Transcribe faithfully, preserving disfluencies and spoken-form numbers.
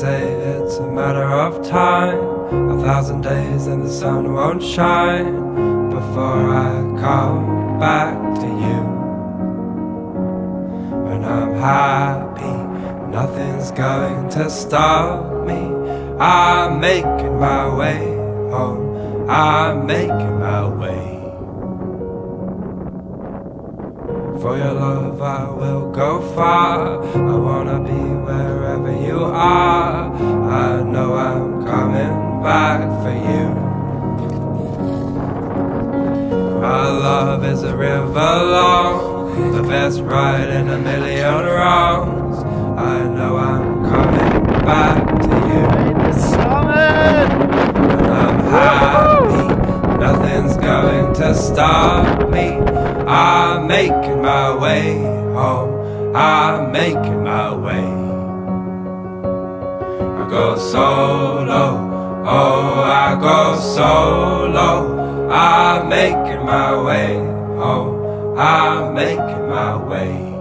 say it's a matter of time. A thousand days and the sun won't shine before I come back to you. When I'm happy, nothing's going to stop me. I'm making my way home, I'm making my way. For your love I will go far. I wanna be wherever you are. I know I'm coming back for you. Our love is a river long, the best ride in a million wrongs. I know I'm coming back to you. When I'm happy, nothing's going to stop me. I'm making my way home, I'm making my way. I go solo, oh I go solo. I'm making my way home, I'm making my way.